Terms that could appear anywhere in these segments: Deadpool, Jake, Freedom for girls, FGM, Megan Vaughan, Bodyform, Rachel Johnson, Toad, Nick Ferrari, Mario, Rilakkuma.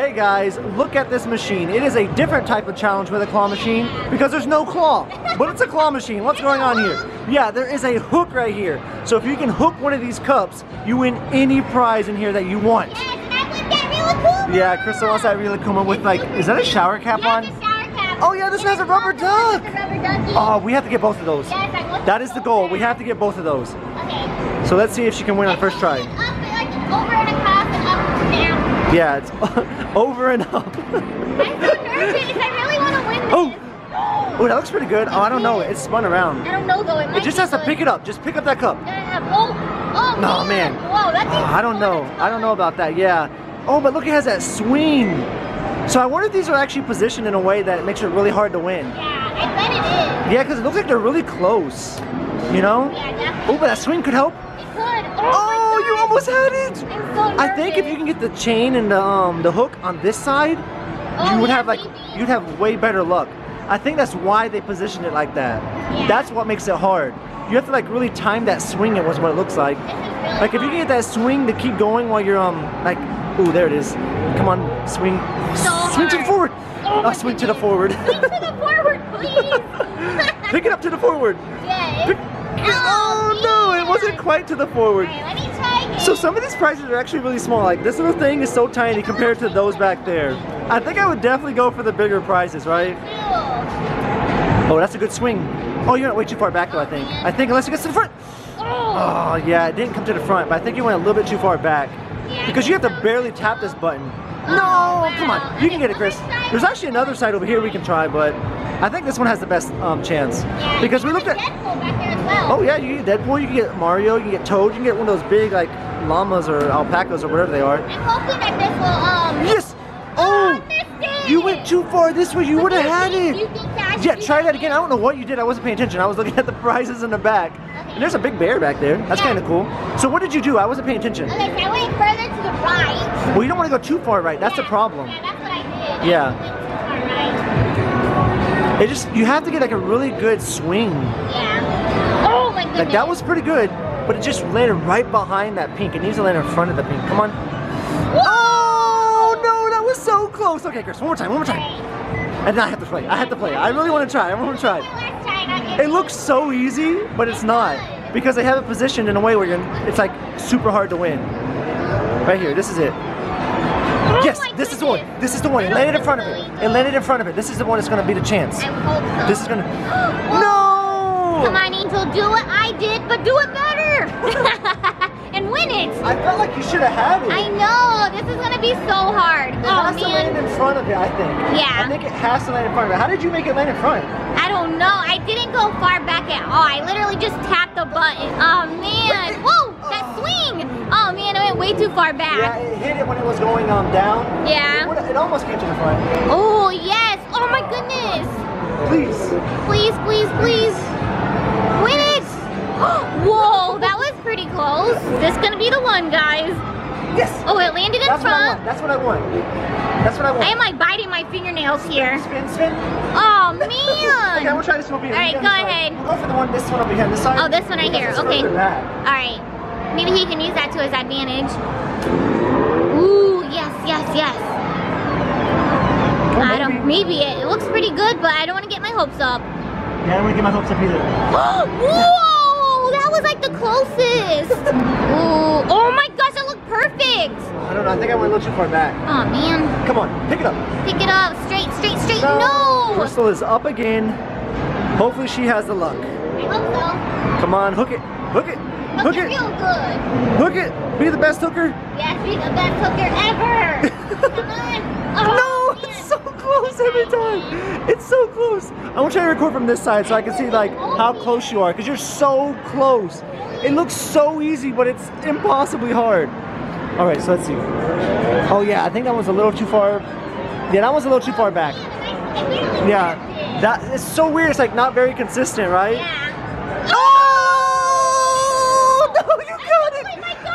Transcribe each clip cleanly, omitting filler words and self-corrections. Hey guys, look at this machine. It is a different type of challenge with a claw machine because there's no claw, but it's a claw machine. What's going on here? Yeah, there is a hook right here. So if you can hook one of these cups, you win any prize in here that you want. Yeah, Crystal wants that Rilakkuma with like, is that a shower cap on? Oh yeah, this has a rubber duck. Oh, we have to get both of those. That is the goal. We have to get both of those. Okay. So let's see if she can win on first try. Yeah, it's over and up. I'm so nervous because I really want to win this. Oh, oh, that looks pretty good. Oh, I don't know. It's spun around. I don't know though. It just has to pick it up. Just pick up that cup. Oh, oh no, man. Whoa, that I don't know. I don't know about that. Yeah. Oh, but look, it has that swing. So I wonder if these are actually positioned in a way that it makes it really hard to win. Yeah, I bet it is. Yeah, because it looks like they're really close. You know? Yeah, definitely. Oh, but that swing could help. It could. Oh, you almost had it. I'm so nervous. I think if you can get the chain and the hook on this side, oh, you would have like you'd have way better luck. I think that's why they positioned it like that. Yeah. That's what makes it hard. You have to like really time that swing. It was what it looks like. This is really like if you can get that swing to keep going while you're like. Ooh, there it is. Come on, swing. So swing to the forward. Oh, swing to the forward. Swing to the forward, please. Pick it up to the forward. Yeah. Oh, no, it wasn't quite to the forward. All right, let me try again. So some of these prizes are actually really small. Like this little thing is so tiny compared to those back there. I think I would definitely go for the bigger prizes, right? Oh, that's a good swing. Oh, you're not way too far back though, I think. I think unless it gets to the front. Oh, yeah, it didn't come to the front, but I think you went a little bit too far back. Because you have to barely tap this button. No, wow. Come on. You can get it, Chris. There's actually another side over here we can try, but I think this one has the best chance. Yeah, because we looked at Deadpool back there as well. Oh yeah, you can get Deadpool, you can get Mario, you can get Toad, you can get one of those big like llamas or alpacas or whatever they are. And hopefully that this will yes! Oh! You went too far this way, you would have had it! You think that yeah, try that again. I don't know what you did, I wasn't paying attention. I was looking at the prizes in the back. Okay. And there's a big bear back there. That's kinda cool. So what did you do? I wasn't paying attention. Okay, so I went further to the right. Well, you don't want to go too far right, that's the problem. Yeah, that's what I did. Yeah. It just, you have to get like a really good swing. Yeah. Oh my goodness. Like that was pretty good, but it just landed right behind that pink. It needs to land in front of the pink. Come on. Whoa! So close. Okay, Chris, one more time, one more time. And then I have to play. I have to play. I really want to try. I want to try. It looks so easy, but it's not. Because they have it positioned in a way where you're, it's like super hard to win. Right here, this is it. Yes, this is the one. This is the one. It landed in front of it. It landed in front of it. This is the one that's going to be the chance. This is going to... No! Come on, Angel, do what I did, but do it better! And win it! I felt like you should have had it. I know, this is gonna be so hard. It has to land in front of it, I think. Yeah. I think it has to land in front of it. How did you make it land in front? I don't know. I didn't go far back at all. I literally just tapped the button. Oh man. Whoa! That swing! Oh man, it went way too far back. Yeah, it hit it when it was going down. Yeah. It almost came to the front. Oh yes! Oh my goodness! Please. Please, please, please. Win it! Whoa, that was pretty close. This is gonna be the one, guys. Yes. Oh, it landed in front. That's what I want. That's what I want. I am like biting my fingernails here. Spin, spin. Oh man. Okay, I'm gonna try this one over here. All right, go ahead. We'll go for the one, this one over here, this side. Oh, this one right here. Okay. All right. Maybe he can use that to his advantage. Ooh, yes, yes, yes. I don't. Maybe it looks pretty good, but I don't want to get my hopes up. Yeah, I don't want to get my hopes up either. Whoa. That was like the closest. Ooh. Oh my gosh, that looked perfect. I don't know, I think I went a little too far back. Oh man. Come on, pick it up. Pick it up, straight, straight, straight, no. Crystal is up again. Hopefully she has the luck. I hope so. Come on, hook it, hook it, hook it. Real good. Hook it, be the best hooker. Yes, be the best hooker ever. Come on. Oh, no, man. It's so close every time. It's so close. I'm gonna try to record from this side so I can see like how close you are because you're so close. It looks so easy, but it's impossibly hard. All right, so let's see. Oh yeah, I think that was a little too far. Yeah, that was a little too far back. Yeah, that is so weird. It's like not very consistent, right? Yeah. Oh no, you got it.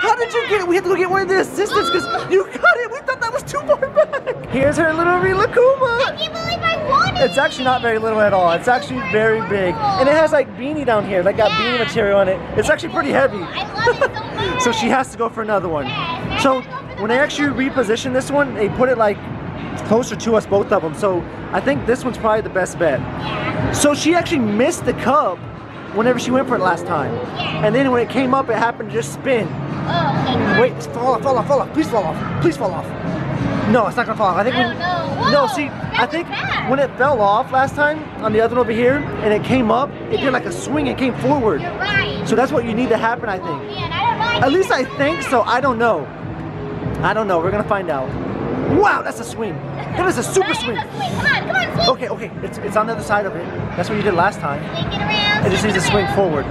How did you get it? We had to go get one of the assistants because you got it. We thought that was too far back. Here's her little Rilakkuma. I can't believe I won it. It's actually not very little at all. It's actually very big. And it has like beanie down here. Like got beanie material on it. It's actually pretty heavy. I love it so much. So she has to go for another one. Yeah, so when they actually reposition this one, they put it like closer to us, both of them. So I think this one's probably the best bet. Yeah. So she actually missed the cup whenever she went for it last time. Yeah. And then when it came up, it happened to just spin. Oh, okay. Wait, fall off, please fall off, No, it's not gonna fall off. I think when it fell off last time on the other one over here and it came up, it did like a swing, it came forward. You're right. So that's what you need to happen, I think. Oh, man, I don't know. At least I think so, I don't know. We're gonna find out. Wow, that's a swing. That is a super swing. Come on, swing. Okay, it's on the other side of it. That's what you did last time. Swing it around. It just needs to swing forward.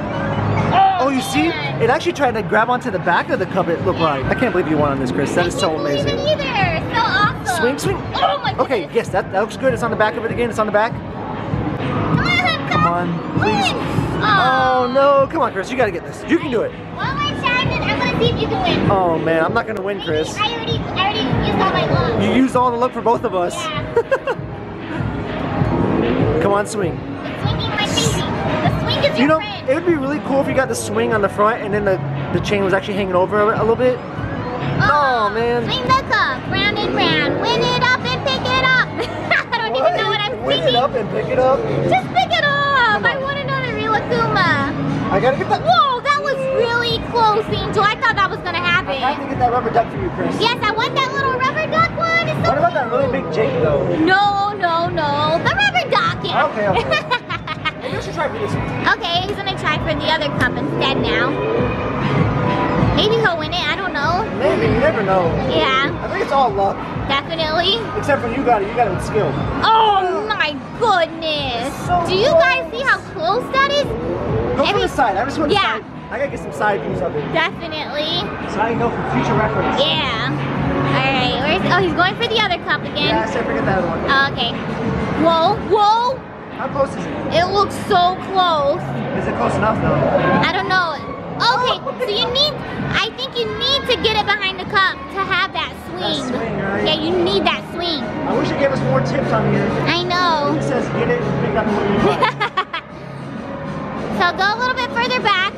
Oh, you see? It actually tried to grab onto the back of the cup, it looked like. I can't believe you won on this, Chris. That is so amazing. Me either. So awesome. Swing. Oh my goodness. Okay, yes, that looks good. It's on the back of it again. It's on the back. Come on, please. Oh no, come on, Chris. You gotta get this. You can do it. Well, I tried and I wanna see if you can win. Oh man, I'm not gonna win, Chris. I already used all my luck. You used all the luck for both of us. Yeah. Come on, swing. You know, it would be really cool if you got the swing on the front and then the chain was actually hanging over a little bit. Oh, man. Swing the cup, round and round. Win it up and pick it up. I don't even know what I'm thinking. Win it up and pick it up. Just pick it up. I want another Rilakkuma. I gotta get that. Whoa, that was really close, Angel. I thought that was gonna happen. I have to get that rubber duck for you, Chris. Yes, I want that little rubber duck one. It's so what about that really big Jake, though? No. The rubber duck. Yeah. Okay. You should try for this one. Okay, he's gonna try for the other cup instead now. Maybe he'll win it, I don't know. Maybe, you never know. Yeah. I think it's all luck. Definitely. Except when you got it with skill. Oh my goodness. So do you guys see how close that is? Go from the side, I just want to side. I gotta get some side views of it. Definitely. So I can go for future reference. Yeah. Alright, oh, he's going for the other cup again. Yeah, I said forget that other one. Okay. Whoa. How close is it? It looks so close. Is it close enough though? I don't know. Okay, so you need, I think you need to get it behind the cup to have that swing. That swing, right? Yeah, you need that swing. I wish it gave us more tips on here. I know. It says get it and pick up the one. So go a little bit further back.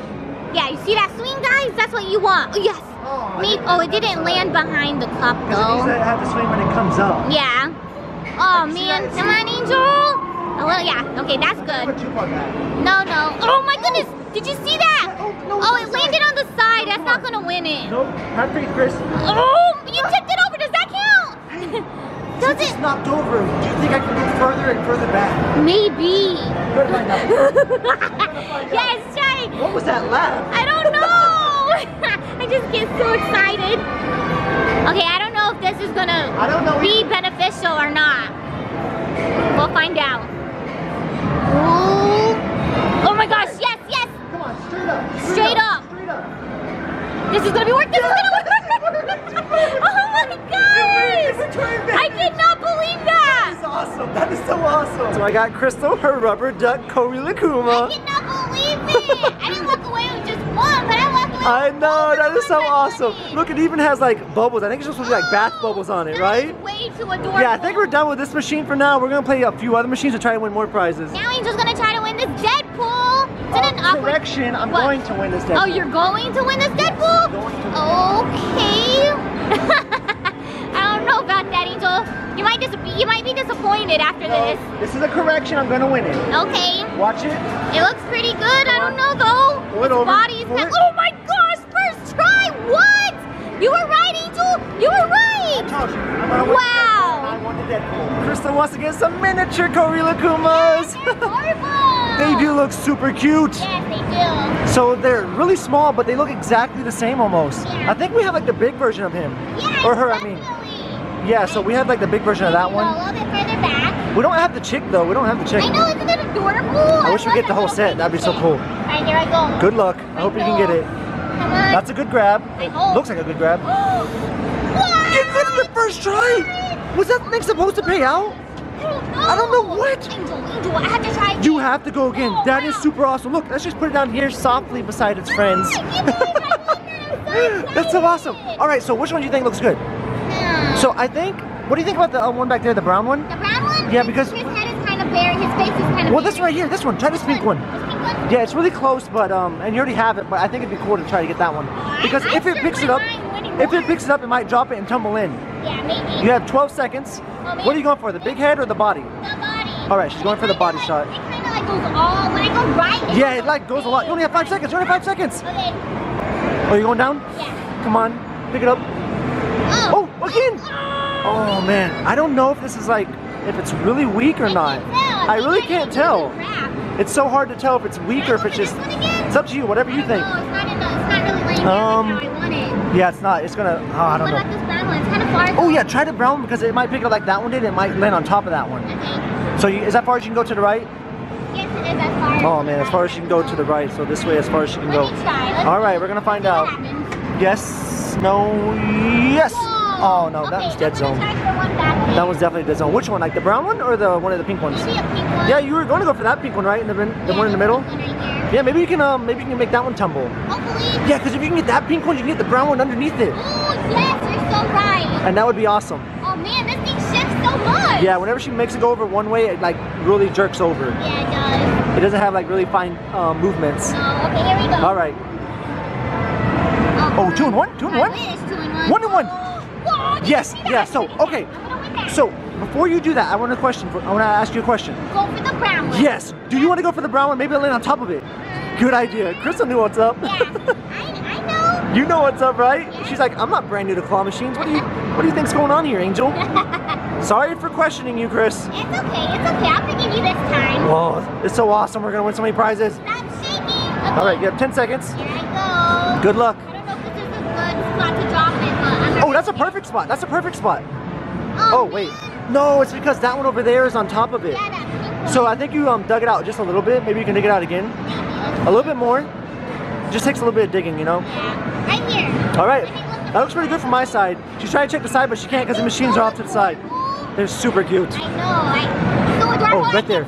Yeah, you see that swing, guys? That's what you want. Oh, yes. Oh, it didn't land behind the cup though. It needs to have the swing when it comes up. Yeah. Oh man, come on, Angel. Oh, well, yeah. Okay, that's good. No. Oh my goodness! Did you see that? Oh, it landed on the side. That's not gonna win it. Nope. Have faith, Chris. Oh, you tipped it over. Does that count? Does it? It's knocked over. Do you think I can move further and further back? Maybe. Good right now. Yes, try. What was that laugh? I don't know. I just get so excited. Okay, I don't know if this is gonna be beneficial or not. We'll find out. Oh my gosh, yes! Come on, straight up. This is gonna be worth it! Oh my gosh! I cannot believe that! That is awesome, that is so awesome! So I got Crystal, her rubber duck, Rilakkuma. I cannot believe it! I didn't walk away with just one, but I walked away with I know, that is so awesome! Money. Look, it even has like bubbles. I think it's just supposed to be like bath bubbles on it, right? Way too adorable. Yeah, I think we're done with this machine for now. We're gonna play a few other machines to try and win more prizes. Now Angel's gonna try to win this Deadpool. I'm going to win this Deadpool. Oh, you're going to win this Deadpool? Okay. I don't know about that, Angel. You might be disappointed after this. This is a correction. I'm going to win it. Okay. Watch it. It looks pretty good. I don't know, though. Pull it over. Oh, my gosh. First try. What? You were right, Angel. You were right. I told you. Wow. I won the Deadpool. Crystal wants to get some miniature Rilakkumas. Yeah, they're adorable. They do look super cute. Yes, they do. So they're really small, but they look exactly the same almost. Yeah. I think we have like the big version of him. Yeah, or her, definitely. Yeah, so we have like the big version of that one. A little bit further back. We don't have the chick though. We don't have the chick. I know, isn't it adorable? I wish we get the whole set. That'd be so cool. All right, there I go. Good luck. I hope you can get it. Come on. That's a good grab. I hope. Looks like a good grab. What? Get rid of the first try. Was that thing supposed to pay out? I don't know what! Angel, I have to try again. You have to go again. Oh, that is super awesome. Look, let's just put it down here softly beside its friends. That's so awesome. Alright, so which one do you think looks good? So I think, what do you think about the one back there, the brown one? The brown one? Yeah, because his head is kind of bare, his face is kind of bare. This right here, this one. Try this pink one. This pink one? Yeah, it's really close, but, and you already have it, but I think it'd be cool to try to get that one. Because if it picks it up, it might drop it and tumble in. Yeah, maybe. You have 12 seconds. Oh, what are you going for, the big head or the body? The body. All right, she's going for the body shot. It kind of like goes all, when I go right. It it like goes a lot. You only have 5 seconds. You only have 5 seconds. Okay. Oh, you going down? Yeah. Come on, pick it up. Oh, oh again. Oh, man. I don't know if this is like, if it's really weak or not. I really can't tell. It's so hard to tell if it's weak or if it's just, it's up to you, whatever you think. Yeah, it's not. It's gonna, oh, I don't know. What about this brown one? It's kind of far. Oh yeah, try the brown because it might pick up like that one did. It might land on top of that one. Okay. So you, is that far as you can go to the right? Yes, it is as far. Oh man, as far as you can go to the right. So this way as far as you can go. All right, we're gonna find out. Yes, no, yes. Oh no, okay, that was dead zone. That was definitely dead zone. Which one? Like the brown one or the one of the pink ones? Maybe a pink one. Yeah, you were going to go for that pink one, right? And the one in the middle. Right, yeah, maybe you can make that one tumble. Hopefully. Yeah, because if you can get that pink one, you can get the brown one underneath it. Oh yes, you're so right. And that would be awesome. Oh man, this thing shifts so much. Yeah, whenever she makes it go over one way, it like really jerks over. Yeah, it does. It doesn't have like really fine movements. No, okay, here we go. All right. Oh, 2 and 1, 2 and 1. I wish 2 and 1. 1 and 1. Yes, yeah, so, okay. So, before you do that, I want to ask you a question. Go for the brown one. Yes, do you want to go for the brown one? Maybe I'll land on top of it. Good idea. Crystal knew what's up. Yeah, I know. You know what's up, right? Yeah. She's like, I'm not brand new to claw machines. What do you think's going on here, Angel? Sorry for questioning you, Chris. It's okay, it's okay. I'll forgive you this time. Whoa, it's so awesome. We're going to win so many prizes. Stop shaking. Okay. All right, you have 10 seconds. Here I go. Good luck. I don't know if this is a good spot to drop it, but I'm oh, that's a perfect spot. That's a perfect spot. Oh, wait. No, it's because that one over there is on top of it. Yeah, that pink. So I think you dug it out just a little bit. Maybe you can dig it out again. A little bit more. Just takes a little bit of digging, you know? Yeah. Right here. All right. That looks pretty good from my side. She's trying to check the side, but she can't because the machines are off to the side. They're super cute. I know. Oh, right there.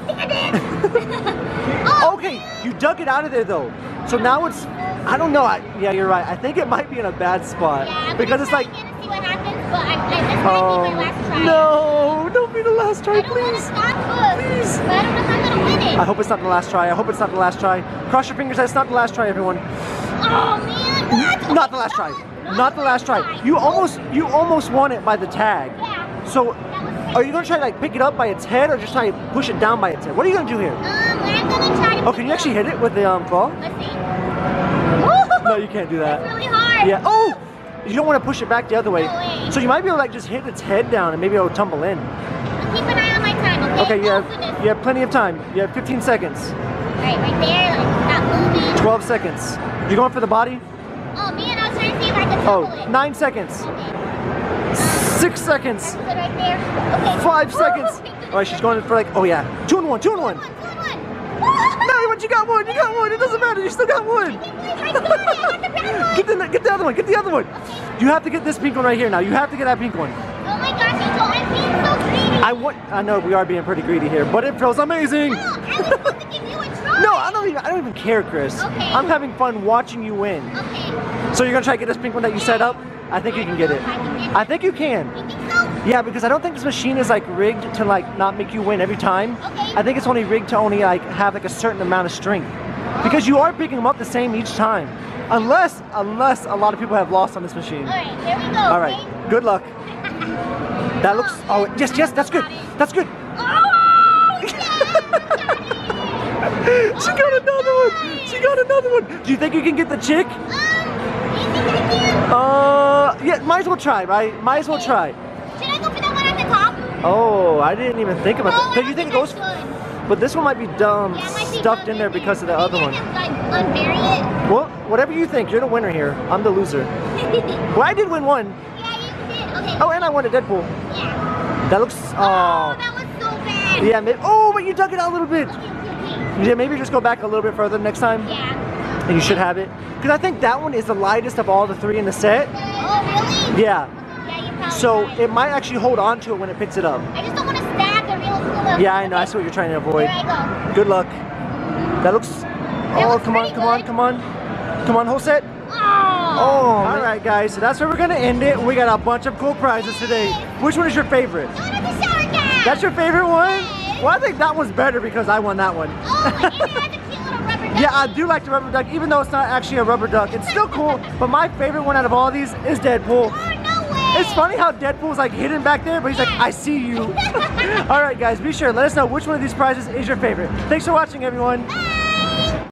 Okay, you dug it out of there, though. So now it's... I don't know. Yeah, you're right. I think it might be in a bad spot. Yeah, because it's like... What happens, but this might be my last try. No, don't be the last try, please. Please. But I don't know if I'm gonna win it. I hope it's not the last try. I hope it's not the last try. Cross your fingers that it's not the last try, everyone. Oh man, what? Not the last try. Not the last try. You almost won it by the tag. Yeah. So are you gonna try to like pick it up by its head or just try to push it down by its head? What are you gonna do here? I'm gonna try to. Oh, can you actually hit it with the claw? Let's see. No, you can't do that. It's really hard. Yeah. Oh! You don't want to push it back the other way. No, so you might be able to like just hit its head down and maybe it'll tumble in. I'll keep an eye on my time, okay? Okay, you have plenty of time. You have 15 seconds. All right, right there, like, stop moving. 12 seconds. You going for the body? Oh man, I was trying to see if I could tumble it. 9 seconds. Okay. 6 seconds. That's good right there. Okay. 5 seconds. All right, she's going for like, oh yeah. 2 and 1, 2 and 1. 2 and 1. No, you got 1, you got 1. It doesn't matter, you still got 1. Get the other one, get the other one. Okay. You have to get this pink one right here now. You have to get that pink one. Oh my gosh, Angel, I'm being so greedy. I know we are being pretty greedy here, but it feels amazing. No, I was supposed to give you a try. No, I don't even care, Chris. Okay. I'm having fun watching you win. Okay. So you're gonna try to get this pink one that you set up? I think you can get it. I think you can. You think so? Yeah, because I don't think this machine is like rigged to like not make you win every time. Okay. I think it's only rigged to only like have like a certain amount of strength. Because you are picking them up the same each time. Unless a lot of people have lost on this machine. Alright, here we go. Alright, okay? Good luck. That looks, oh yes, that's good. That's good. Oh, yes, she got another one. She got another one. Do you think you can get the chick? Yeah, might as well try, right? Might as well try. Should I go for that one at the top? Oh, I didn't even think about that. Do you think it goes? But this one might be dumb, stuffed in there because of the other one. Well, whatever you think, you're the winner here. I'm the loser. Well, I did win one. Yeah, you did. Okay. Oh, and I won a Deadpool. Yeah. That looks. Oh, that was so bad. Yeah. Maybe, oh, but you dug it out a little bit. Okay. Yeah, maybe just go back a little bit further next time. Yeah. And you should have it. Because I think that one is the lightest of all the three in the set. Oh, really? Yeah. Yeah, so right. It might actually hold on to it when it picks it up. I just don't want to stab the Rilakkuma. Yeah, I know. That's what you're trying to avoid. There I go. Good luck. That looks... oh, come on, come on, come on, come on. Come on, whole set. Oh. Oh, all right, guys. So that's where we're going to end it. We got a bunch of cool prizes today. Which one is your favorite? The one with the shower cap. That's your favorite one? Yes. Well, I think that one's better because I won that one. Oh, yeah, I do like the rubber duck, even though it's not actually a rubber duck. It's still cool, but my favorite one out of all these is Deadpool. Oh, no way! It's funny how Deadpool's like hidden back there, but he's like, I see you. All right, guys, be sure, let us know which one of these prizes is your favorite. Thanks for watching, everyone. Bye.